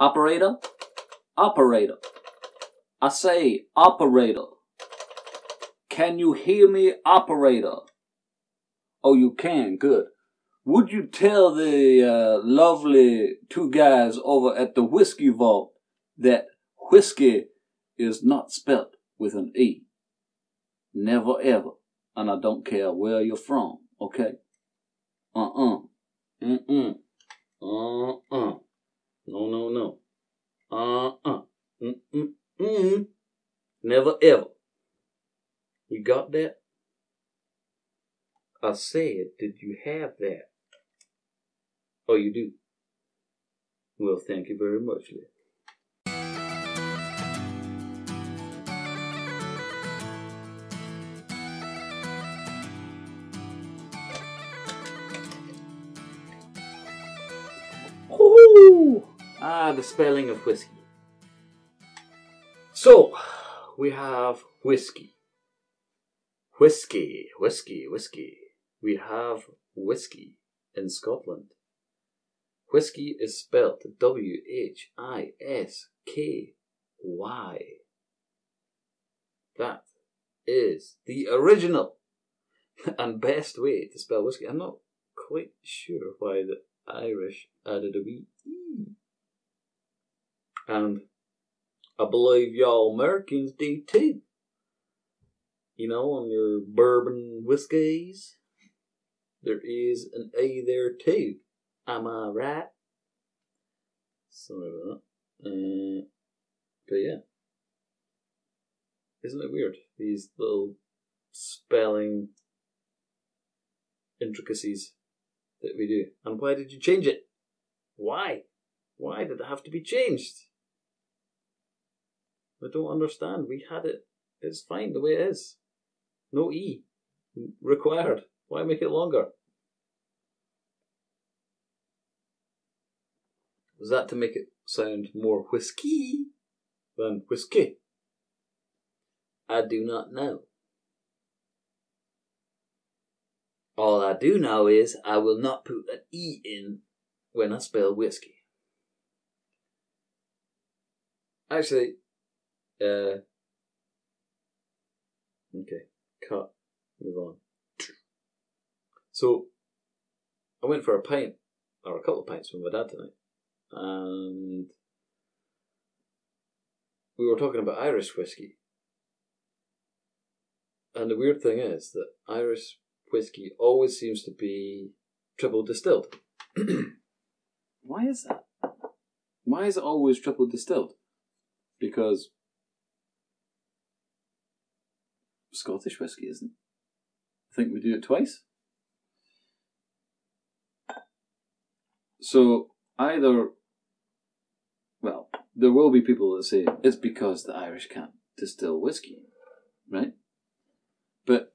Operator, operator. I say operator. Can you hear me, operator? Oh, you can, good. Would you tell the lovely two guys over at the Whiskey Vault that whiskey is not spelt with an E? Never ever. And I don't care where you're from, okay? No. Never ever. You got that? I said, did you have that? Oh, you do? Well, thank you very much, Liz. Woohoo! Ah, the spelling of whiskey. So, we have whiskey. Whiskey. We have whiskey in Scotland. Whiskey is spelled W-H-I-S-K-Y. That is the original and best way to spell whiskey. I'm not quite sure why the Irish added a wee E. And I believe y'all Americans do too. You know, on your bourbon whiskies. There is an A there too. Am I right? Sorry about that. But yeah. Isn't it weird? These little spelling intricacies that we do. And why did you change it? Why? Why did it have to be changed? I don't understand. We had it. It's fine the way it is. No E required. Why make it longer? Was that to make it sound more whiskey than whiskey? I do not know. All I do know is I will not put an E in when I spell whiskey. Actually, okay, cut, move on. So, I went for a pint, or a couple of pints with my dad tonight, and we were talking about Irish whiskey. And the weird thing is that Irish whiskey always seems to be triple distilled. Why is that? Why is it always triple distilled? Because Scottish whiskey isn't. I think we do it twice. So, either, well, there will be people that say it's because the Irish can't distill whiskey, right? But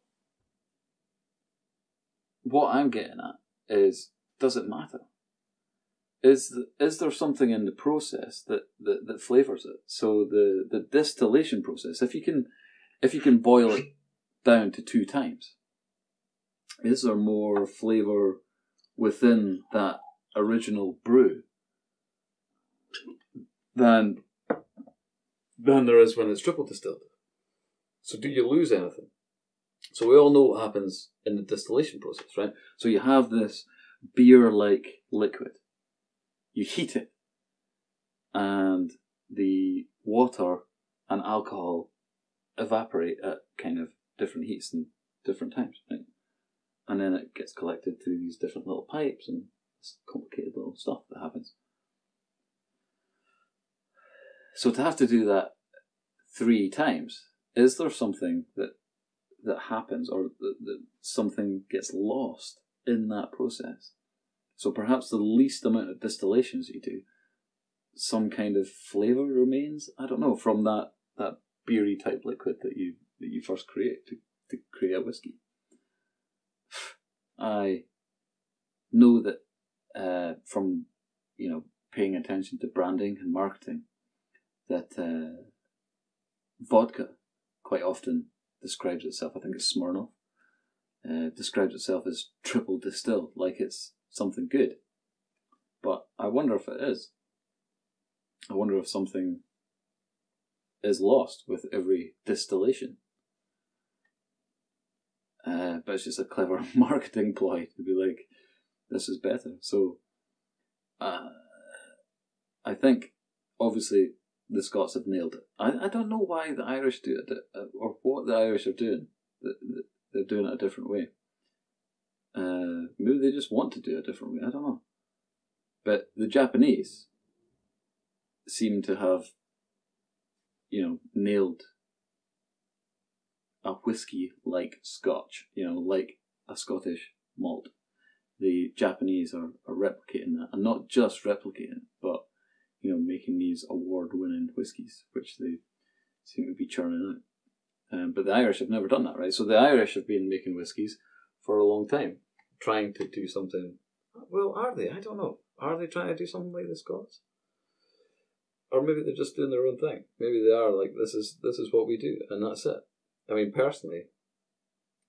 what I'm getting at is, does it matter? Is there something in the process that flavours it? So the distillation process, if you can boil it down to 2 times, is there more flavour within that original brew than there is when it's triple distilled? So do you lose anything? So we all know what happens in the distillation process, right? So you have this beer-like liquid. You heat it, and the water and alcohol evaporate at kind of different heats and different times, right? And then it gets collected through these different little pipes and complicated little stuff that happens. So to have to do that 3 times, is there something that happens, or that something gets lost in that process? So perhaps the least amount of distillations you do, some kind of flavour remains, I don't know, from that beery type liquid that you first create to create a whiskey. I know that from, you know, paying attention to branding and marketing, that vodka quite often describes itself, I think it's Smirnoff, describes itself as triple distilled, like it's something good. But I wonder if it is. I wonder if something is lost with every distillation. But it's just a clever marketing ploy to be like, this is better. So I think, obviously, the Scots have nailed it. I don't know why the Irish do it, or what the Irish are doing. They're doing it a different way. Maybe they just want to do it a different way, I don't know. But the Japanese seem to have, you know, nailed a whiskey like Scotch, you know, like a Scottish malt. The Japanese are replicating that, and not just replicating, but, you know, making these award-winning whiskies, which they seem to be churning out. But the Irish have never done that, right? So the Irish have been making whiskies for a long time, trying to do something. Well, are they? I don't know. Are they trying to do something like the Scots? Or maybe they're just doing their own thing. Maybe they are like, this is what we do, and that's it. I mean, personally,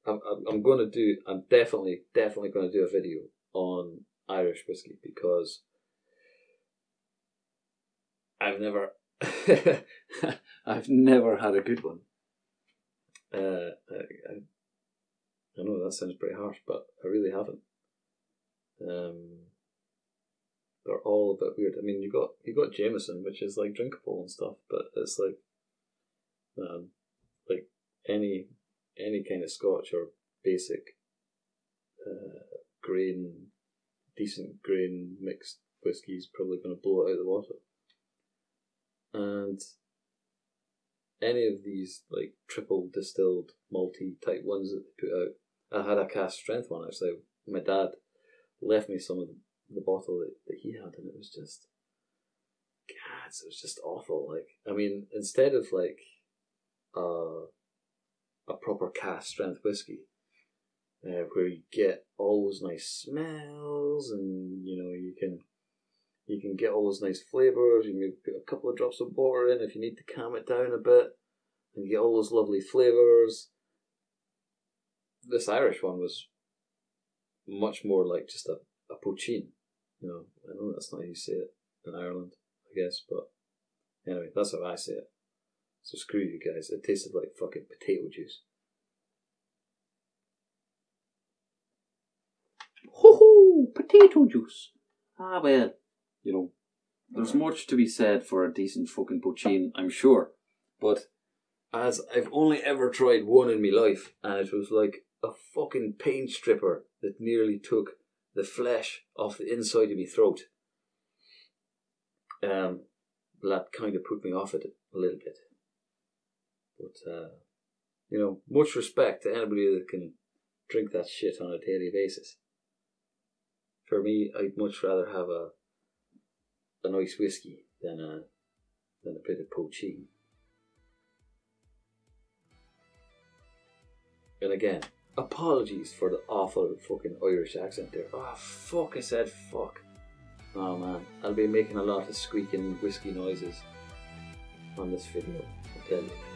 I'm definitely going to do a video on Irish whiskey, because I've never had a good one. I know that sounds pretty harsh, but I really haven't. They're all a bit weird. I mean, you got Jameson, which is like drinkable and stuff, but it's like any kind of Scotch or basic decent grain mixed whiskey is probably going to blow it out of the water. And any of these like triple distilled malty type ones that they put out. I had a cask strength one actually. My dad left me some of the bottle that he had, and it was just, God, it was just awful. Like, I mean, instead of like a proper cask strength whiskey, where you get all those nice smells, and you know you can get all those nice flavours, you can maybe put a couple of drops of water in if you need to calm it down a bit, and you get all those lovely flavours. This Irish one was much more like just a poacheen. You know, I know that's not how you say it in Ireland, I guess, but anyway, that's how I say it. So screw you guys, it tasted like fucking potato juice. Ho-ho! Potato juice! Ah, well. You know, there's much to be said for a decent fucking poacheen, I'm sure. But as I've only ever tried one in my life, and it was like a fucking paint stripper that nearly took the flesh off the inside of my throat. That kind of put me off it a little bit. But, you know, much respect to anybody that can drink that shit on a daily basis. For me, I'd much rather have a nice whiskey than a bit of poaching. And again, apologies for the awful fucking Irish accent there. Oh fuck, I said fuck. Oh man, I'll be making a lot of squeaking whiskey noises on this video, I tell you.